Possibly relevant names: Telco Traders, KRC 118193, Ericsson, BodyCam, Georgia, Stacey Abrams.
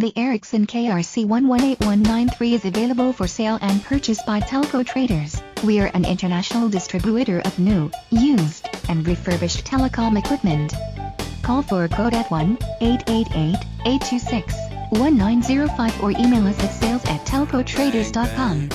The Ericsson KRC 118193 is available for sale and purchase by Telco Traders. We are an international distributor of new, used, and refurbished telecom equipment. Call for a quote at 1-888-826-1905 or email us at sales@telcotraders.com.